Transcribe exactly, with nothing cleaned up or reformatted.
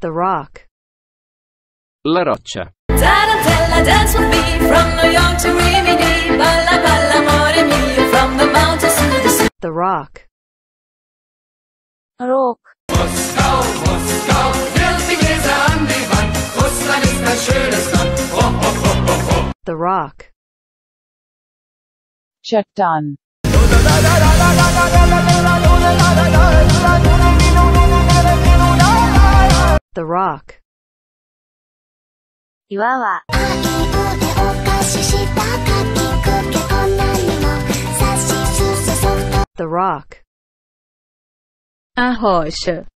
The Rock. La Roccia. Tarantella, dance with me, from New York to Rimini. Balla, balla, amore mio, from the mountains to the sea. The Rock. Rock. Moskau, Moskau, vierzig Gläser an die Wand. Russland ist ein schönes Land. Oh, oh, oh, oh, oh. The Rock. Chatan. The Rock. Iwawa. The Rock. A rocha.